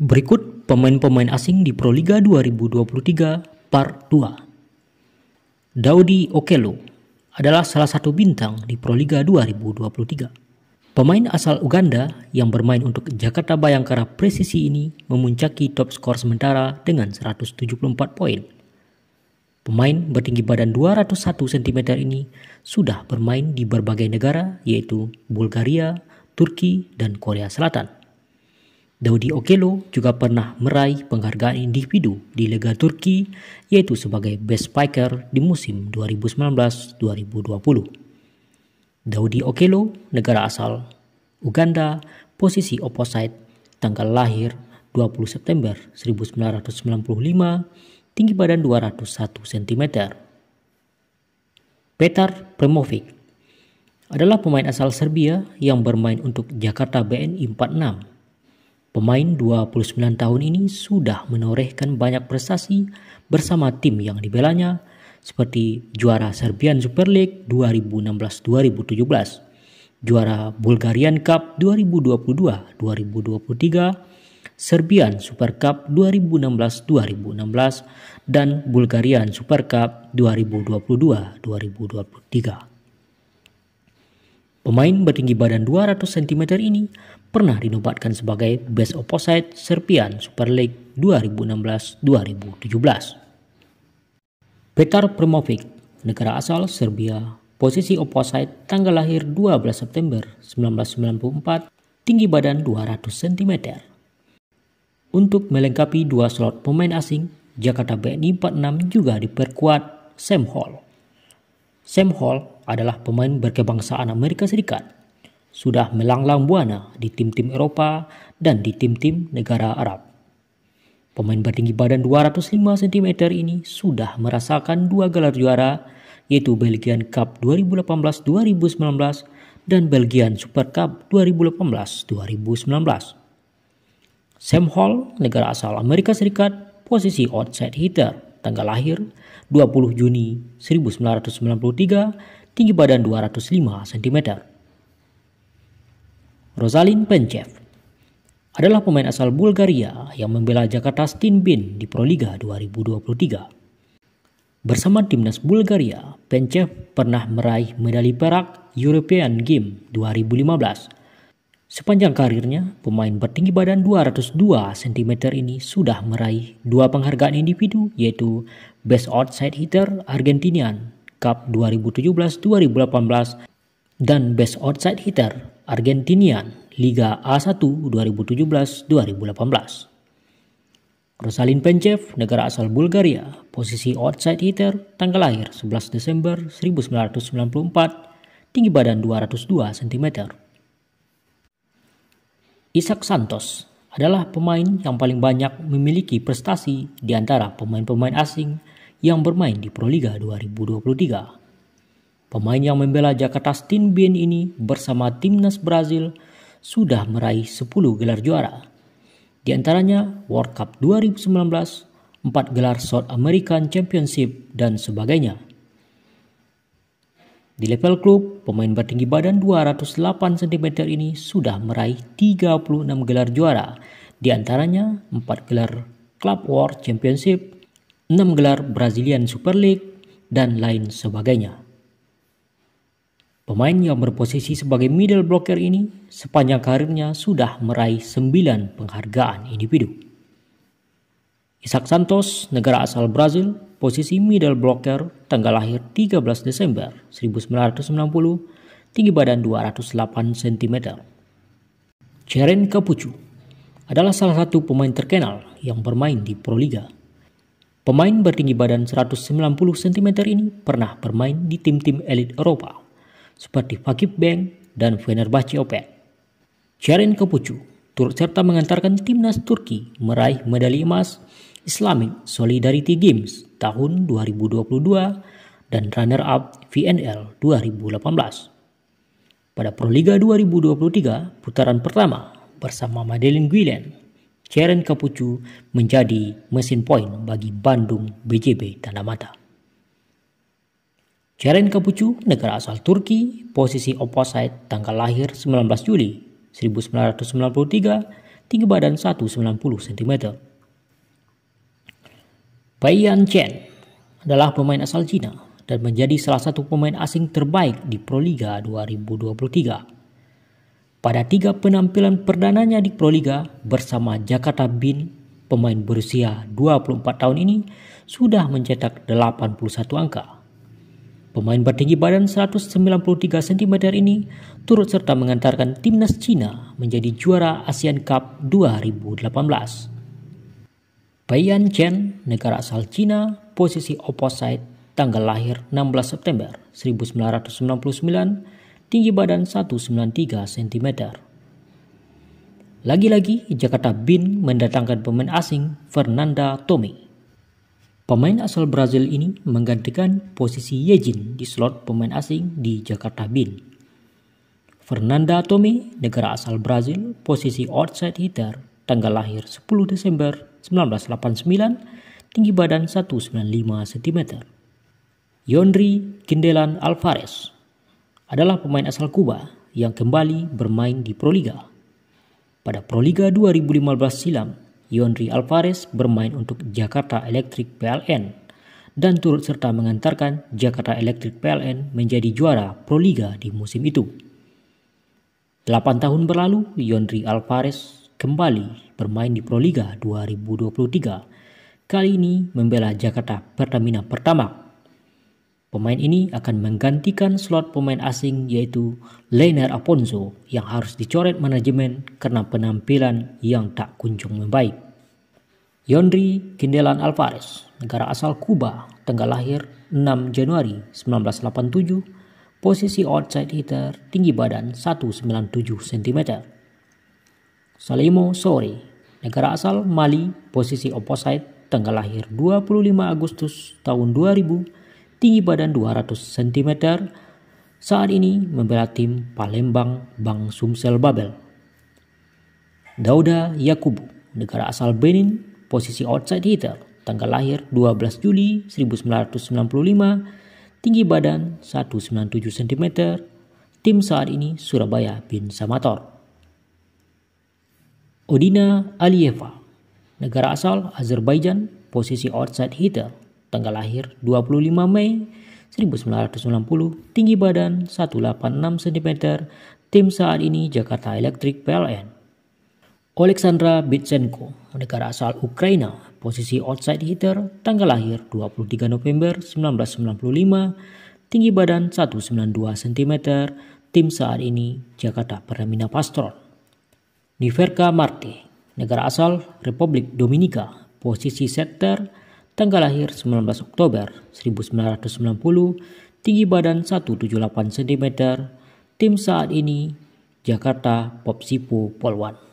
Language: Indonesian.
Berikut pemain-pemain asing di Proliga 2023 Part 2. Daudi Okello adalah salah satu bintang di Proliga 2023. Pemain asal Uganda yang bermain untuk Jakarta Bayangkara Presisi ini memuncaki top skor sementara dengan 174 poin. Pemain bertinggi badan 201 cm ini sudah bermain di berbagai negara yaitu Bulgaria, Turki, dan Korea Selatan. Daudi Okello juga pernah meraih penghargaan individu di Liga Turki yaitu sebagai Best Spiker di musim 2019-2020. Daudi Okello, negara asal Uganda, posisi opposite, tanggal lahir 20 September 1995, tinggi badan 201 cm. Petar Premovic adalah pemain asal Serbia yang bermain untuk Jakarta BNI 46. Pemain 29 tahun ini sudah menorehkan banyak prestasi bersama tim yang dibelanya seperti juara Serbian Super League 2016-2017, juara Bulgarian Cup 2022-2023, Serbian Super Cup 2016-2016, dan Bulgarian Super Cup 2022-2023. Pemain bertinggi badan 200 cm ini pernah dinobatkan sebagai Best Opposite Serbian Super League 2016-2017. Petar Premovic, negara asal Serbia, posisi opposite, tanggal lahir 12 September 1994, tinggi badan 200 cm. Untuk melengkapi dua slot pemain asing, Jakarta BNI 46 juga diperkuat Sam Holt. Sam Holt adalah pemain berkebangsaan Amerika Serikat. Sudah melanglang buana di tim-tim Eropa dan di tim-tim negara Arab. Pemain bertinggi badan 205 cm ini sudah merasakan dua gelar juara yaitu Belgian Cup 2018-2019 dan Belgian Super Cup 2018-2019. Sam Holt, negara asal Amerika Serikat, posisi outside hitter. Tanggal lahir 20 Juni 1993, tinggi badan 205 cm. Rozalin Penchev adalah pemain asal Bulgaria yang membela Jakarta STIN BIN di Proliga 2023. Bersama timnas Bulgaria, Penchev pernah meraih medali perak European Games 2015. Sepanjang karirnya, pemain bertinggi badan 202 cm ini sudah meraih dua penghargaan individu yaitu Best Outside Hitter Argentinian Cup 2017-2018 dan Best Outside Hitter Argentinian Liga A1 2017-2018. Rozalin Penchev, negara asal Bulgaria, posisi outside hitter, tanggal lahir 11 Desember 1994, tinggi badan 202 cm. Isac Santos adalah pemain yang paling banyak memiliki prestasi di antara pemain-pemain asing yang bermain di Proliga 2023. Pemain yang membela Jakarta STIN BIN ini bersama timnas Brazil sudah meraih 10 gelar juara. Di antaranya World Cup 2019, 4 gelar South American Championship, dan sebagainya. Di level klub, pemain bertinggi badan 208 cm ini sudah meraih 36 gelar juara, di antaranya 4 gelar Club World Championship, 6 gelar Brazilian Super League, dan lain sebagainya. Pemain yang berposisi sebagai middle blocker ini sepanjang karirnya sudah meraih 9 penghargaan individu. Isac Santos, negara asal Brazil, posisi middle blocker, tanggal lahir 13 Desember 1990, tinggi badan 208 cm. Ceren Kapucu adalah salah satu pemain terkenal yang bermain di Proliga. Pemain bertinggi badan 190 cm ini pernah bermain di tim-tim elit Eropa seperti Fakip Bank dan Fenerbahce Opet. Ceren Kapucu turut serta mengantarkan timnas Turki meraih medali emas Islamic Solidarity Games tahun 2022 dan runner-up VNL 2018. Pada Proliga 2023, putaran pertama bersama Madeline Gwilen, Ceren Kapucu menjadi mesin poin bagi Bandung BJB Tanda Mata. Ceren Kapucu, negara asal Turki, posisi opposite, tanggal lahir 19 Juli 1993, tinggi badan 1,90 cm. Pai Yan Chen adalah pemain asal Cina dan menjadi salah satu pemain asing terbaik di Proliga 2023. Pada 3 penampilan perdananya di Proliga bersama Jakarta Bin, pemain berusia 24 tahun ini sudah mencetak 81 angka. Pemain bertinggi badan 193 cm ini turut serta mengantarkan timnas Cina menjadi juara Asian Cup 2018. Pai Yan Chen, negara asal Cina, posisi opposite, tanggal lahir 16 September 1999, tinggi badan 193 cm. Lagi-lagi, Jakarta Bin mendatangkan pemain asing Fernanda Tome. Pemain asal Brazil ini menggantikan posisi Yejin di slot pemain asing di Jakarta Bin. Fernanda Tome, negara asal Brazil, posisi outside hitter, tanggal lahir 10 Desember 1989, tinggi badan 195 cm. Yoendri Kindelan Alvarez adalah pemain asal Kuba yang kembali bermain di Proliga. Pada Proliga 2015 silam, Yoendri Alvarez bermain untuk Jakarta Electric PLN dan turut serta mengantarkan Jakarta Electric PLN menjadi juara Proliga di musim itu. 8 tahun berlalu, Yoendri Alvarez kembali bermain di Proliga 2023, kali ini membela Jakarta Pertamina Pertamax. Pemain ini akan menggantikan slot pemain asing yaitu Leonard Aponzo yang harus dicoret manajemen karena penampilan yang tak kunjung membaik. Yoendri Kindelan Alvarez, negara asal Kuba, tanggal lahir 6 Januari 1987, posisi outside hitter, tinggi badan 197 cm. Salimo Sori, negara asal Mali, posisi opposite, tanggal lahir 25 Agustus tahun 2000, tinggi badan 200 cm, saat ini membela tim Palembang Bang Sumsel Babel. Dauda Yakubu, negara asal Benin, posisi outside hitter, tanggal lahir 12 Juli 1995, tinggi badan 197 cm, tim saat ini Surabaya Bin Samator. Odina Aliyeva, negara asal Azerbaijan, posisi outside hitter, tanggal lahir 25 Mei 1990, tinggi badan 186 cm, tim saat ini Jakarta Electric PLN. Oleksandra Bitsenko, negara asal Ukraina, posisi outside hitter, tanggal lahir 23 November 1995, tinggi badan 192 cm, tim saat ini Jakarta Pertamina Pastron. Niverka Marte, negara asal Republik Dominika, posisi setter, tanggal lahir 19 Oktober 1990, tinggi badan 178 cm, tim saat ini Jakarta Popsipo Polwan.